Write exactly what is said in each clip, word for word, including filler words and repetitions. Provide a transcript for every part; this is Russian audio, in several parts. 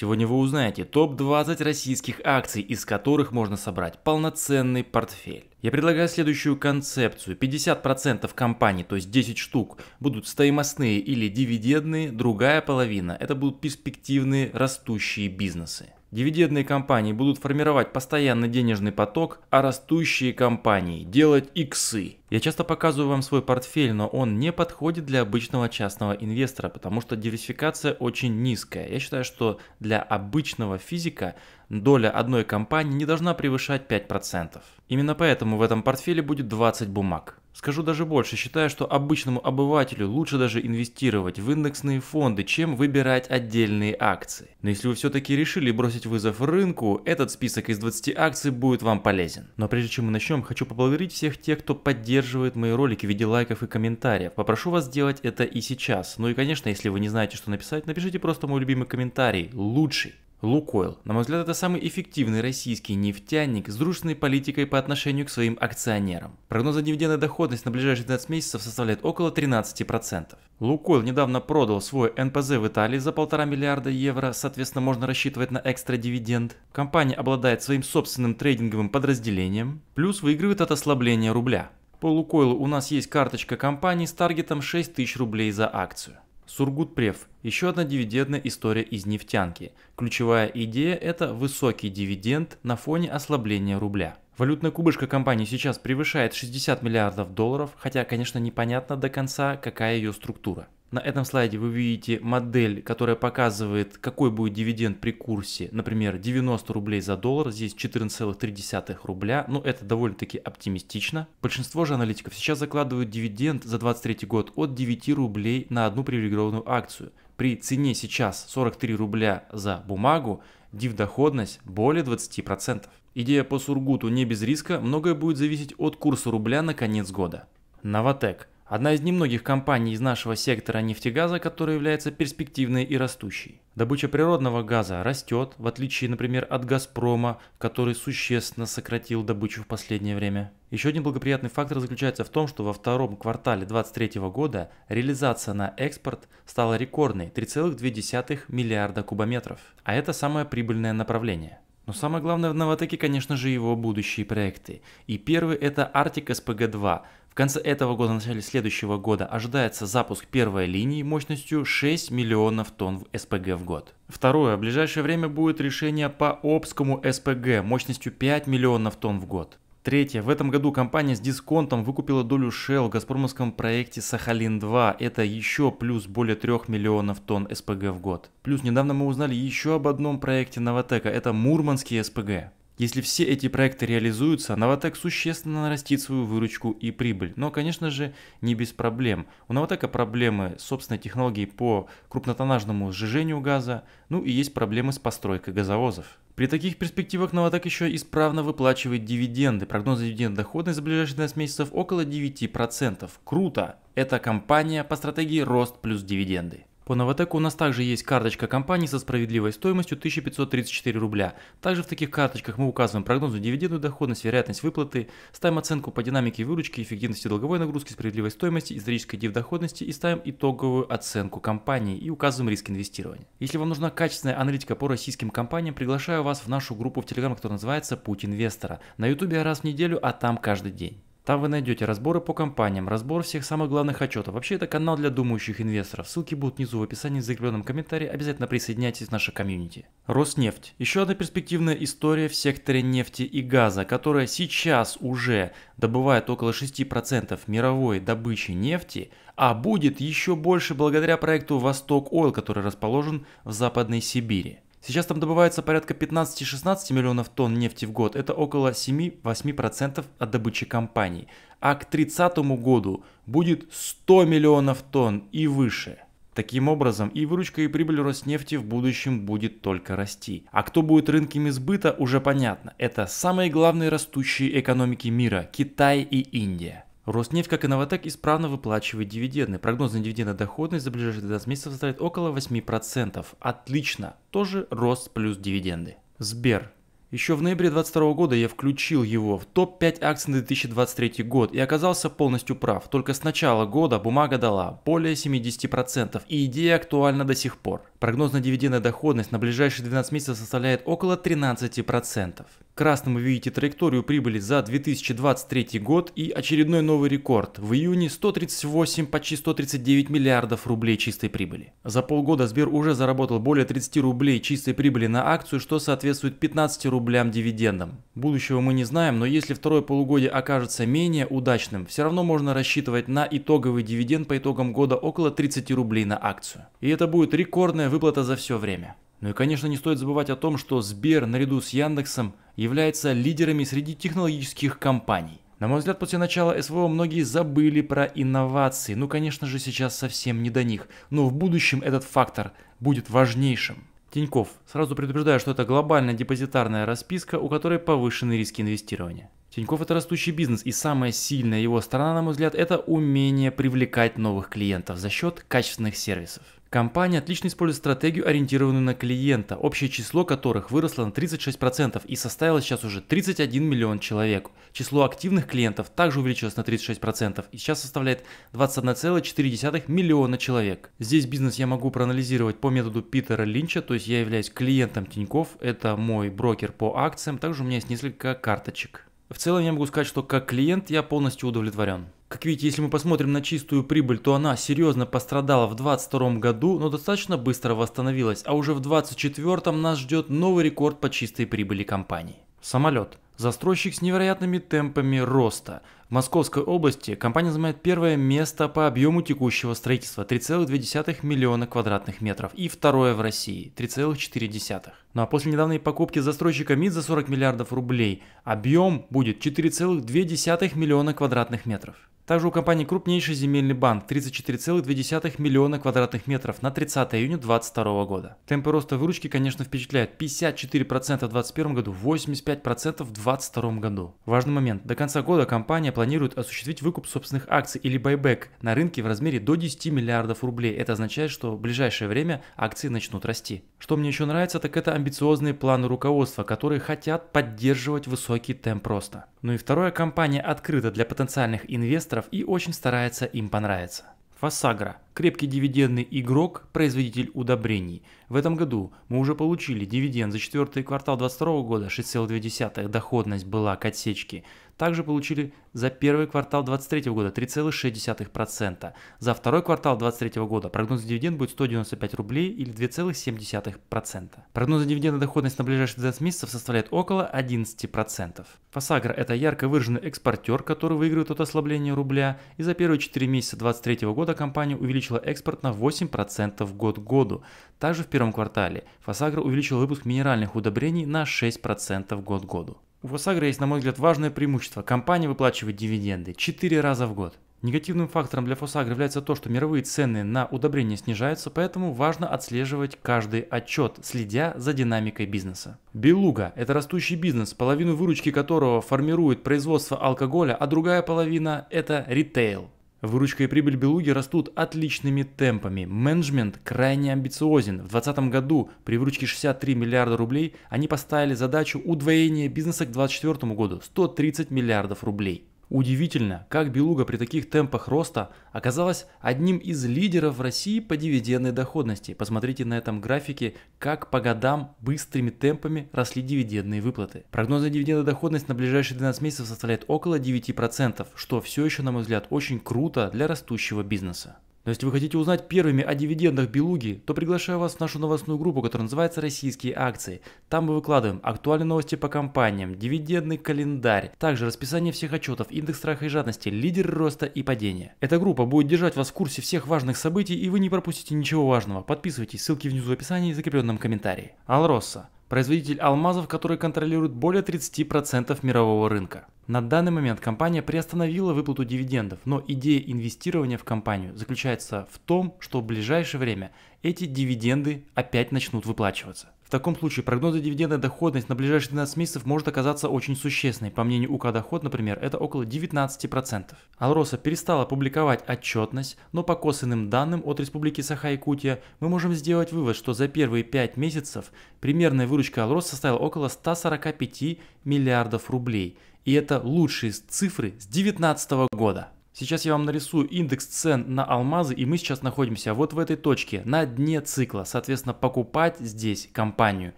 Сегодня вы узнаете топ двадцать российских акций, из которых можно собрать полноценный портфель. Я предлагаю следующую концепцию. пятьдесят процентов компаний, то есть десять штук, будут стоимостные или дивидендные, другая половина – это будут перспективные растущие бизнесы. Дивидендные компании будут формировать постоянно денежный поток, а растущие компании делать иксы. Я часто показываю вам свой портфель, но он не подходит для обычного частного инвестора, потому что диверсификация очень низкая. Я считаю, что для обычного физика доля одной компании не должна превышать пять процентов. Именно поэтому в этом портфеле будет двадцать бумаг. Скажу даже больше, считаю, что обычному обывателю лучше даже инвестировать в индексные фонды, чем выбирать отдельные акции. Но если вы все-таки решили бросить вызов рынку, этот список из двадцати акций будет вам полезен. Но прежде чем мы начнем, хочу поблагодарить всех тех, кто поддерживает мои ролики в виде лайков и комментариев. Попрошу вас сделать это и сейчас. Ну и конечно, если вы не знаете, что написать, напишите просто мой любимый комментарий, лучший. Лукойл. На мой взгляд, это самый эффективный российский нефтяник с дружественной политикой по отношению к своим акционерам. Прогнозная дивидендная доходность на ближайшие двенадцать месяцев составляет около тринадцати процентов. Лукойл недавно продал свой эн пэ зэ в Италии за полтора миллиарда евро, соответственно, можно рассчитывать на экстра дивиденд. Компания обладает своим собственным трейдинговым подразделением, плюс выигрывает от ослабления рубля. По Лукойлу у нас есть карточка компании с таргетом шесть тысяч рублей за акцию. Сургутпреф. Еще одна дивидендная история из нефтянки. Ключевая идея – это высокий дивиденд на фоне ослабления рубля. Валютная кубышка компании сейчас превышает шестьдесят миллиардов долларов, хотя, конечно, непонятно до конца, какая ее структура. На этом слайде вы видите модель, которая показывает, какой будет дивиденд при курсе, например, девяносто рублей за доллар, здесь четырнадцать целых три десятых рубля, но это довольно-таки оптимистично. Большинство же аналитиков сейчас закладывают дивиденд за двадцать третий год от девяти рублей на одну привилегированную акцию. При цене сейчас сорок три рубля за бумагу, дивдоходность более двадцати процентов. Идея по Сургуту не без риска, многое будет зависеть от курса рубля на конец года. Новатэк. Одна из немногих компаний из нашего сектора нефтегаза, которая является перспективной и растущей. Добыча природного газа растет, в отличие, например, от Газпрома, который существенно сократил добычу в последнее время. Еще один благоприятный фактор заключается в том, что во втором квартале две тысячи двадцать третьего года реализация на экспорт стала рекордной – три целых две десятых миллиарда кубометров. А это самое прибыльное направление. Но самое главное в Новатэке, конечно же, его будущие проекты. И первый – это Арктик эс пэ гэ два. В конце этого года, в начале следующего года ожидается запуск первой линии мощностью шесть миллионов тонн в эс пэ гэ в год. Второе. В ближайшее время будет решение по Обскому эс пэ гэ мощностью пять миллионов тонн в год. Третье. В этом году компания с дисконтом выкупила долю Shell в газпромовском проекте Сахалин два. Это еще плюс более трёх миллионов тонн эс пэ гэ в год. Плюс недавно мы узнали еще об одном проекте Новатэка. Это Мурманский эс пэ гэ. Если все эти проекты реализуются, Новатэк существенно нарастит свою выручку и прибыль. Но, конечно же, не без проблем. У Новатэка проблемы с собственной технологией по крупнотоннажному сжижению газа, ну и есть проблемы с постройкой газовозов. При таких перспективах Новатэк еще исправно выплачивает дивиденды. Прогноз дивидендной доходности за ближайшие двенадцать месяцев около девяти процентов. Круто! Это компания по стратегии рост плюс дивиденды. По Новатэку у нас также есть карточка компании со справедливой стоимостью тысяча пятьсот тридцать четыре рубля. Также в таких карточках мы указываем прогнозную дивидендную доходность, вероятность выплаты, ставим оценку по динамике выручки, эффективности долговой нагрузки, справедливой стоимости, исторической дивдоходности и ставим итоговую оценку компании и указываем риск инвестирования. Если вам нужна качественная аналитика по российским компаниям, приглашаю вас в нашу группу в Телеграм, которая называется «Путь инвестора». На Ютубе я раз в неделю, а там каждый день. Там вы найдете разборы по компаниям, разбор всех самых главных отчетов. Вообще, это канал для думающих инвесторов. Ссылки будут внизу в описании в закрепленном комментарии. Обязательно присоединяйтесь к нашей комьюнити. Роснефть. Еще одна перспективная история в секторе нефти и газа, которая сейчас уже добывает около шести процентов мировой добычи нефти, а будет еще больше благодаря проекту «Восток-Ойл», который расположен в Западной Сибири. Сейчас там добывается порядка пятнадцати-шестнадцати миллионов тонн нефти в год, это около семи-восьми процентов от добычи компаний, а к тридцатому году будет сто миллионов тонн и выше. Таким образом, и выручка, и прибыль Роснефти в будущем будет только расти. А кто будет рынками сбыта, уже понятно, это самые главные растущие экономики мира – Китай и Индия. Роснефть, как и Новатэк, исправно выплачивает дивиденды. Прогнозная дивидендная доходность за ближайшие двенадцать месяцев составит около восьми процентов. Отлично! Тоже рост плюс дивиденды. Сбер. Еще в ноябре две тысячи двадцать второго года я включил его в топ пять акций на две тысячи двадцать третий год и оказался полностью прав. Только с начала года бумага дала более семидесяти процентов, и идея актуальна до сих пор. Прогнозная дивидендная доходность на ближайшие двенадцать месяцев составляет около тринадцати процентов. Красным вы видите траекторию прибыли за две тысячи двадцать третий год и очередной новый рекорд. В июне сто тридцать восемь, почти сто тридцать девять миллиардов рублей чистой прибыли. За полгода Сбер уже заработал более тридцати рублей чистой прибыли на акцию, что соответствует пятнадцати рублям дивидендам. Будущего мы не знаем, но если второе полугодие окажется менее удачным, все равно можно рассчитывать на итоговый дивиденд по итогам года около тридцати рублей на акцию. И это будет рекордная выплата за все время. Ну и конечно не стоит забывать о том, что Сбер наряду с Яндексом являются лидерами среди технологических компаний. На мой взгляд, после начала СВО многие забыли про инновации, ну конечно же сейчас совсем не до них, но в будущем этот фактор будет важнейшим. Тинькофф. Сразу предупреждаю, что это глобальная депозитарная расписка, у которой повышены риски инвестирования. Тинькофф — это растущий бизнес, и самая сильная его сторона, на мой взгляд, это умение привлекать новых клиентов за счет качественных сервисов. Компания отлично использует стратегию, ориентированную на клиента, общее число которых выросло на тридцать шесть процентов и составило сейчас уже тридцать один миллион человек. Число активных клиентов также увеличилось на тридцать шесть процентов и сейчас составляет двадцать один целых четыре десятых миллиона человек. Здесь бизнес я могу проанализировать по методу Питера Линча, то есть я являюсь клиентом Тинькофф, это мой брокер по акциям, также у меня есть несколько карточек. В целом я могу сказать, что как клиент я полностью удовлетворен. Как видите, если мы посмотрим на чистую прибыль, то она серьезно пострадала в две тысячи двадцать втором году, но достаточно быстро восстановилась, а уже в две тысячи двадцать четвёртом нас ждет новый рекорд по чистой прибыли компании. Самолет. Застройщик с невероятными темпами роста. В Московской области компания занимает первое место по объему текущего строительства – три целых две десятых миллиона квадратных метров и второе в России – три целых четыре десятых. Ну а после недавней покупки застройщика МИД за сорок миллиардов рублей объем будет четыре целых две десятых миллиона квадратных метров. Также у компании крупнейший земельный банк – тридцать четыре целых две десятых миллиона квадратных метров на тридцатое июня две тысячи двадцать второго года. Темпы роста выручки, конечно, впечатляют – пятьдесят четыре процента в две тысячи двадцать первом году, восемьдесят пять процентов в две тысячи двадцать втором году. Важный момент. До конца года компания планирует осуществить выкуп собственных акций или байбек на рынке в размере до десяти миллиардов рублей. Это означает, что в ближайшее время акции начнут расти. Что мне еще нравится, так это амбициозные планы руководства, которые хотят поддерживать высокий темп роста. Ну и второе, компания открыта для потенциальных инвесторов и очень старается им понравиться. Фосагро. Крепкий дивидендный игрок, производитель удобрений. В этом году мы уже получили дивиденд за четвертый квартал две тысячи двадцать второго года, шесть целых две десятых, доходность была к отсечке. Также получили за первый квартал две тысячи двадцать третьего года три целых шесть десятых процента. За второй квартал две тысячи двадцать третьего года прогноз за дивиденд будет сто девяносто пять рублей или две целых семь десятых процента. Прогноз за дивидендную доходность на ближайшие двенадцать месяцев составляет около одиннадцати процентов. Фосагро — это ярко выраженный экспортер, который выигрывает от ослабления рубля, и за первые четыре месяца две тысячи двадцать третьего года компания увеличила экспорт на восемь процентов год к году. Также в первом квартале Фосагро увеличил выпуск минеральных удобрений на шесть процентов год к году. У Фосагро есть, на мой взгляд, важное преимущество. Компания выплачивает дивиденды четыре раза в год. Негативным фактором для Фосагро является то, что мировые цены на удобрения снижаются, поэтому важно отслеживать каждый отчет, следя за динамикой бизнеса. Белуга – это растущий бизнес, половину выручки которого формирует производство алкоголя, а другая половина – это ритейл. Выручка и прибыль Белуги растут отличными темпами. Менеджмент крайне амбициозен. В две тысячи двадцатом году при выручке шестьдесят три миллиарда рублей они поставили задачу удвоения бизнеса к две тысячи двадцать четвёртому году – сто тридцать миллиардов рублей. Удивительно, как Белуга при таких темпах роста оказалась одним из лидеров в России по дивидендной доходности. Посмотрите на этом графике, как по годам быстрыми темпами росли дивидендные выплаты. Прогнозная дивидендная доходность на ближайшие двенадцать месяцев составляет около девяти процентов, что все еще, на мой взгляд, очень круто для растущего бизнеса. Но если вы хотите узнать первыми о дивидендах Белуги, то приглашаю вас в нашу новостную группу, которая называется «Российские акции». Там мы выкладываем актуальные новости по компаниям, дивидендный календарь, также расписание всех отчетов, индекс страха и жадности, лидеры роста и падения. Эта группа будет держать вас в курсе всех важных событий, и вы не пропустите ничего важного. Подписывайтесь, ссылки внизу в описании и в закрепленном комментарии. Алроса. Производитель алмазов, который контролирует более тридцати процентов мирового рынка. На данный момент компания приостановила выплату дивидендов, но идея инвестирования в компанию заключается в том, что в ближайшее время эти дивиденды опять начнут выплачиваться. В таком случае прогнозы дивидендная доходность на ближайшие двенадцать месяцев может оказаться очень существенной. По мнению УК Доход, например, это около девятнадцати процентов. Алроса перестала публиковать отчетность, но по косвенным данным от Республики Саха-Якутия мы можем сделать вывод, что за первые пять месяцев примерная выручка Алроса составила около ста сорока пяти миллиардов рублей. И это лучшие цифры с две тысячи девятнадцатого года. Сейчас я вам нарисую индекс цен на алмазы, и мы сейчас находимся вот в этой точке, на дне цикла. Соответственно, покупать здесь компанию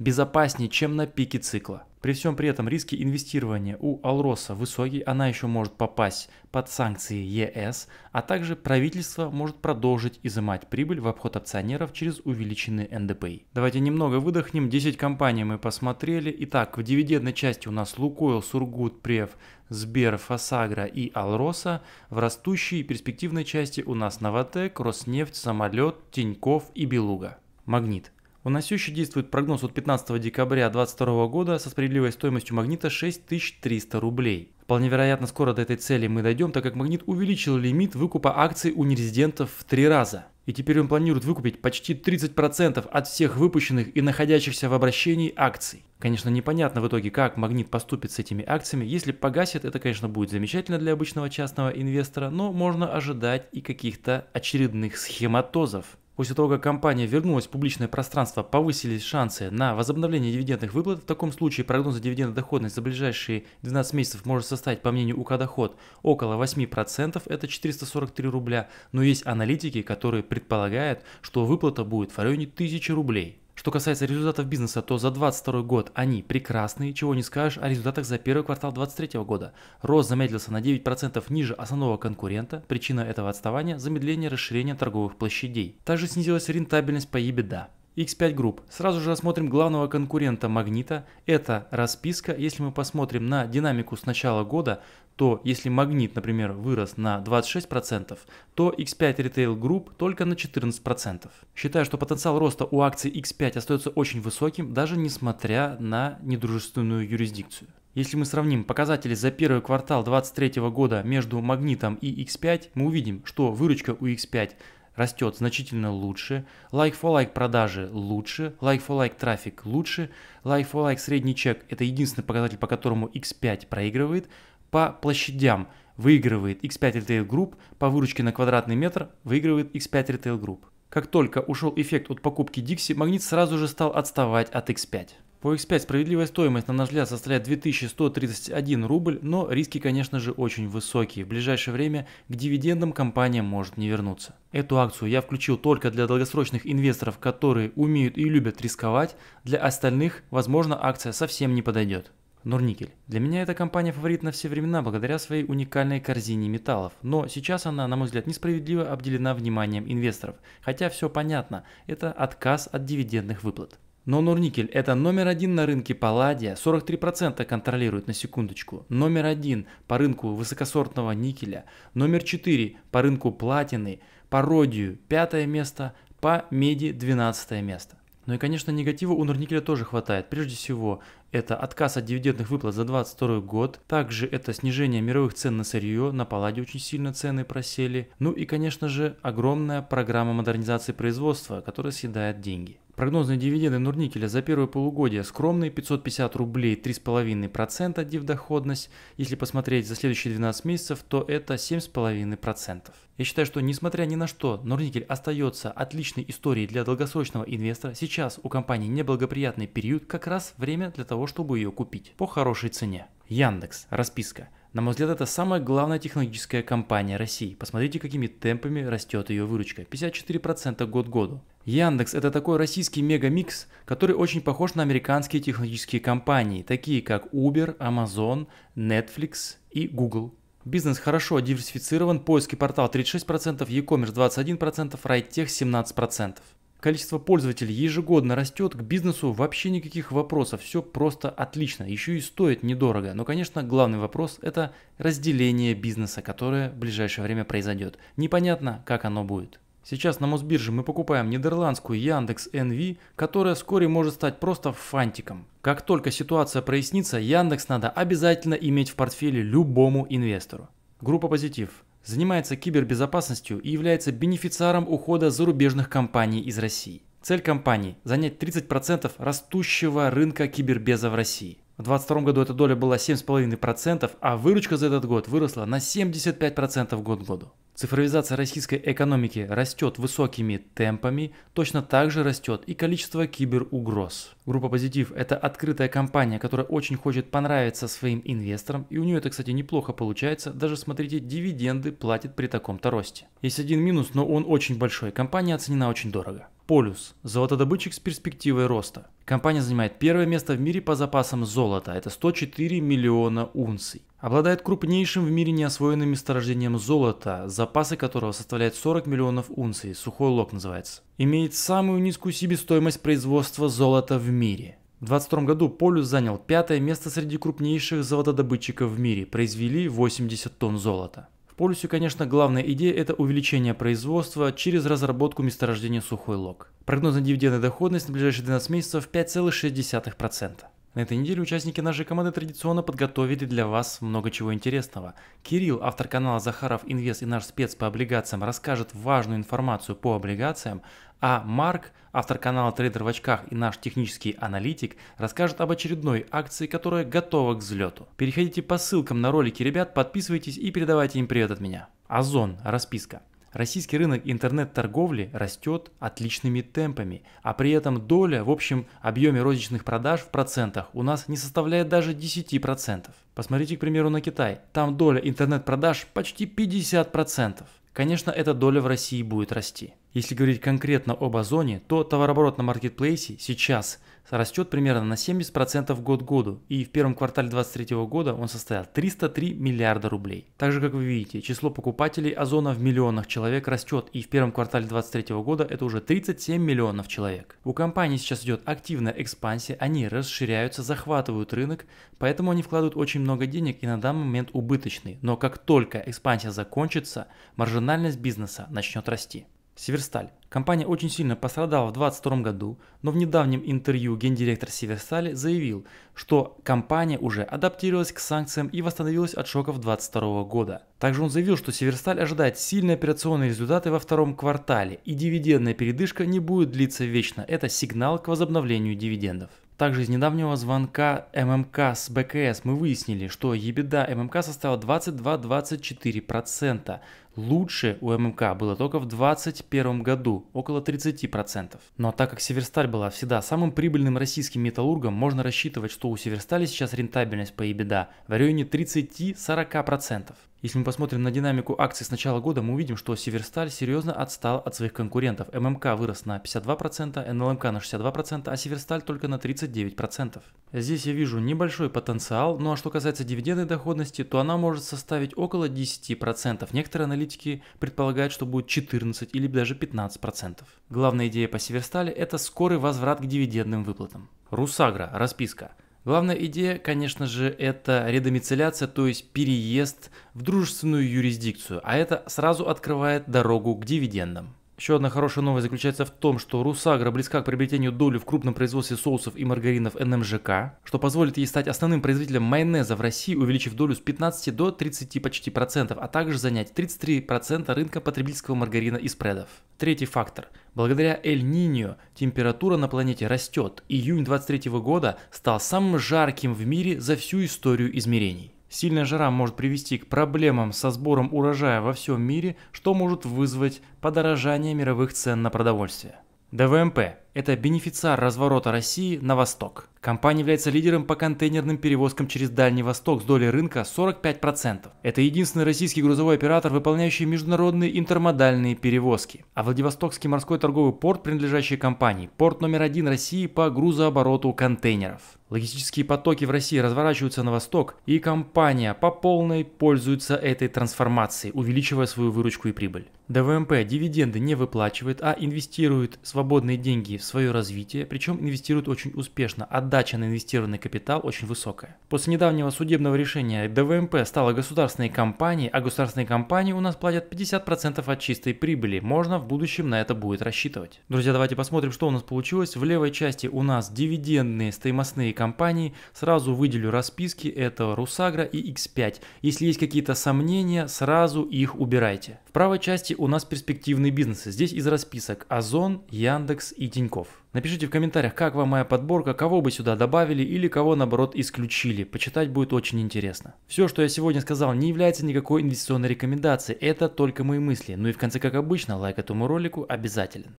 безопаснее, чем на пике цикла. При всем при этом риски инвестирования у Алроса высокие, она еще может попасть под санкции ЕС, а также правительство может продолжить изымать прибыль в обход акционеров через увеличенный эн дэ пэ и. Давайте немного выдохнем, десять компаний мы посмотрели. Итак, в дивидендной части у нас Лукойл, Сургут, Преф, Сбер, Фосагро и Алроса. В растущей и перспективной части у нас Новатэк, Роснефть, Самолет, Тинькофф и Белуга. Магнит. У нас все еще действует прогноз от пятнадцатого декабря две тысячи двадцать второго года со справедливой стоимостью магнита шесть тысяч триста рублей. Вполне вероятно, скоро до этой цели мы дойдем, так как магнит увеличил лимит выкупа акций у нерезидентов в три раза. И теперь он планирует выкупить почти тридцать процентов от всех выпущенных и находящихся в обращении акций. Конечно, непонятно в итоге, как магнит поступит с этими акциями. Если погасит, это, конечно, будет замечательно для обычного частного инвестора, но можно ожидать и каких-то очередных схематозов. После того, как компания вернулась в публичное пространство, повысились шансы на возобновление дивидендных выплат. В таком случае прогнозы дивидендной доходности за ближайшие двенадцать месяцев может составить, по мнению УК Доход, около восьми процентов, это четыреста сорок три рубля. Но есть аналитики, которые предполагают, что выплата будет в районе тысячи рублей. Что касается результатов бизнеса, то за две тысячи двадцать второй год они прекрасные, чего не скажешь о результатах за первый квартал две тысячи двадцать третьего года. Рост замедлился на девять процентов ниже основного конкурента, причина этого отставания – замедление расширения торговых площадей. Также снизилась рентабельность по EBITDA. икс пять Групп. Сразу же рассмотрим главного конкурента Магнита. Это расписка. Если мы посмотрим на динамику с начала года, то если Магнит, например, вырос на двадцать шесть процентов, то икс пять Retail Group только на четырнадцать процентов. Считаю, что потенциал роста у акций икс пять остается очень высоким, даже несмотря на недружественную юрисдикцию. Если мы сравним показатели за первый квартал две тысячи двадцать третьего года между Магнитом и икс пять, мы увидим, что выручка у икс пять растет значительно лучше, like-for-like продажи лучше, like-for-like трафик лучше, like-for-like средний чек, это единственный показатель, по которому икс пять проигрывает, по площадям выигрывает икс пять Retail Group, по выручке на квадратный метр выигрывает икс пять Retail Group. Как только ушел эффект от покупки Dixie, Магнит сразу же стал отставать от икс пять. По икс пять справедливая стоимость, на наш взгляд, составляет две тысячи сто тридцать один рубль, но риски, конечно же, очень высокие. В ближайшее время к дивидендам компания может не вернуться. Эту акцию я включил только для долгосрочных инвесторов, которые умеют и любят рисковать. Для остальных, возможно, акция совсем не подойдет. Норникель. Для меня эта компания фаворит на все времена благодаря своей уникальной корзине металлов, но сейчас она, на мой взгляд, несправедливо обделена вниманием инвесторов, хотя все понятно, это отказ от дивидендных выплат. Но Норникель – это номер один на рынке палладия, сорок три процента контролирует, на секундочку, номер один по рынку высокосортного никеля, номер четыре по рынку платины, по родию пятое место, по меди двенадцатое место. Ну и, конечно, негатива у Норникеля тоже хватает. Прежде всего, это отказ от дивидендных выплат за две тысячи двадцать второй год. Также это снижение мировых цен на сырье. На палладе очень сильно цены просели. Ну и, конечно же, огромная программа модернизации производства, которая съедает деньги. Прогнозные дивиденды Норникеля за первое полугодие скромные, пятьсот пятьдесят рублей, три и пять десятых процента дивдоходность. Если посмотреть за следующие двенадцать месяцев, то это семь и пять десятых процента. Я считаю, что несмотря ни на что, Норникель остается отличной историей для долгосрочного инвестора. Сейчас у компании неблагоприятный период, как раз время для того, чтобы ее купить по хорошей цене. Яндекс. Расписка. На мой взгляд, это самая главная технологическая компания России. Посмотрите, какими темпами растет ее выручка. пятьдесят четыре процента год к году. Яндекс – это такой российский мегамикс, который очень похож на американские технологические компании, такие как Uber, Amazon, Netflix и Google. Бизнес хорошо диверсифицирован, поиск и портал тридцать шесть процентов, e-commerce двадцать один процент, райтех семнадцать процентов. Количество пользователей ежегодно растет, к бизнесу вообще никаких вопросов, все просто отлично, еще и стоит недорого. Но, конечно, главный вопрос – это разделение бизнеса, которое в ближайшее время произойдет. Непонятно, как оно будет. Сейчас на Мосбирже мы покупаем нидерландскую Яндекс.НВ, которая вскоре может стать просто фантиком. Как только ситуация прояснится, Яндекс надо обязательно иметь в портфеле любому инвестору. Группа Позитив. занимается кибербезопасностью и является бенефициаром ухода зарубежных компаний из России. Цель компании – занять тридцать процентов растущего рынка кибербеза в России. В две тысячи двадцать втором году эта доля была семь с половиной процентов, а выручка за этот год выросла на семьдесят пять процентов год к году. Цифровизация российской экономики растет высокими темпами, точно так же растет и количество киберугроз. Группа Позитив – это открытая компания, которая очень хочет понравиться своим инвесторам, и у нее это, кстати, неплохо получается, даже, смотрите, дивиденды платит при таком-то росте. Есть один минус, но он очень большой, компания оценена очень дорого. Полюс – золотодобытчик с перспективой роста. Компания занимает первое место в мире по запасам золота – это сто четыре миллиона унций. Обладает крупнейшим в мире неосвоенным месторождением золота, запасы которого составляют сорок миллионов унций, Сухой Лог называется. Имеет самую низкую себестоимость производства золота в мире. В две тысячи двадцать втором году Полюс занял пятое место среди крупнейших золотодобытчиков в мире, произвели восемьдесят тонн золота. В Полюсе, конечно, главная идея – это увеличение производства через разработку месторождения Сухой Лог. Прогнозная дивидендная доходность на ближайшие двенадцать месяцев – пять целых шесть десятых процента. На этой неделе участники нашей команды традиционно подготовили для вас много чего интересного. Кирилл, автор канала Захаров Инвест и наш спец по облигациям, расскажет важную информацию по облигациям, а Марк, автор канала Трейдер в очках и наш технический аналитик, расскажет об очередной акции, которая готова к взлету. Переходите по ссылкам на ролики ребят, подписывайтесь и передавайте им привет от меня. Озон. Расписка. Российский рынок интернет-торговли растет отличными темпами, а при этом доля в общем объеме розничных продаж в процентах у нас не составляет даже десяти процентов. Посмотрите, к примеру, на Китай. Там доля интернет-продаж почти пятьдесят процентов. Конечно, эта доля в России будет расти. Если говорить конкретно об Озоне, то товарооборот на маркетплейсе сейчас растет примерно на семьдесят процентов год к году, и в первом квартале две тысячи двадцать третьего года он составил триста три миллиарда рублей. Так же, как вы видите, число покупателей Озона в миллионах человек растет, и в первом квартале две тысячи двадцать третьего года это уже тридцать семь миллионов человек. У компании сейчас идет активная экспансия, они расширяются, захватывают рынок, поэтому они вкладывают очень много денег и на данный момент убыточны. Но как только экспансия закончится, маржинальность бизнеса начнет расти. Северсталь. Компания очень сильно пострадала в две тысячи двадцать втором году, но в недавнем интервью гендиректор Северстали заявил, что компания уже адаптировалась к санкциям и восстановилась от шоков две тысячи двадцать второго года. Также он заявил, что Северсталь ожидает сильные операционные результаты во втором квартале, и дивидендная передышка не будет длиться вечно. Это сигнал к возобновлению дивидендов. Также из недавнего звонка ММК с БКС мы выяснили, что EBITDA ММК составила двадцать два — двадцать четыре процента. Лучше у ММК было только в две тысячи двадцать первом году, около тридцати процентов. Но так как Северсталь была всегда самым прибыльным российским металлургом, можно рассчитывать, что у Северстали сейчас рентабельность по EBITDA в районе тридцати — сорока процентов. Если мы посмотрим на динамику акций с начала года, мы увидим, что Северсталь серьезно отстал от своих конкурентов. ММК вырос на пятьдесят два процента, НЛМК на шестьдесят два процента, а Северсталь только на тридцать девять процентов. Здесь я вижу небольшой потенциал, ну а что касается дивидендной доходности, то она может составить около десяти процентов. Некоторые аналитики предполагают, что будет четырнадцать процентов или даже пятнадцать процентов. Главная идея по Северстали – это скорый возврат к дивидендным выплатам. Русагро. Расписка. Главная идея, конечно же, это редомицеляция, то есть переезд в дружественную юрисдикцию, а это сразу открывает дорогу к дивидендам. Еще одна хорошая новость заключается в том, что Русагро близка к приобретению доли в крупном производстве соусов и маргаринов эн эм жэ ка, что позволит ей стать основным производителем майонеза в России, увеличив долю с пятнадцати до тридцати почти процентов, а также занять тридцать три процента рынка потребительского маргарина и спредов. Третий фактор. Благодаря Эль-Ниньо температура на планете растет. Июнь две тысячи двадцать третьего года стал самым жарким в мире за всю историю измерений. Сильная жара может привести к проблемам со сбором урожая во всем мире, что может вызвать подорожание мировых цен на продовольствие. дэ вэ эм пэ – это бенефициар разворота России на восток. Компания является лидером по контейнерным перевозкам через Дальний Восток с долей рынка сорок пять процентов. Это единственный российский грузовой оператор, выполняющий международные интермодальные перевозки. А Владивостокский морской торговый порт, принадлежащий компании, порт номер один России по грузообороту контейнеров. Логистические потоки в России разворачиваются на восток, и компания по полной пользуется этой трансформацией, увеличивая свою выручку и прибыль. дэ вэ эм пэ дивиденды не выплачивает, а инвестирует свободные деньги в свое развитие, причем инвестируют очень успешно, отдача на инвестированный капитал очень высокая. После недавнего судебного решения ДВМП стала государственной компанией, а государственные компании у нас платят пятьдесят процентов от чистой прибыли, можно в будущем на это будет рассчитывать. Друзья, давайте посмотрим, что у нас получилось. В левой части у нас дивидендные стоимостные компании, сразу выделю расписки, это Русагро и икс пять. Если есть какие-то сомнения, сразу их убирайте. В правой части у нас перспективные бизнесы, здесь из расписок Озон, Яндекс и Тинькофф. Напишите в комментариях, как вам моя подборка, кого бы сюда добавили или кого наоборот исключили. Почитать будет очень интересно. Все, что я сегодня сказал, не является никакой инвестиционной рекомендацией, это только мои мысли. Ну и в конце, как обычно, лайк этому ролику обязателен.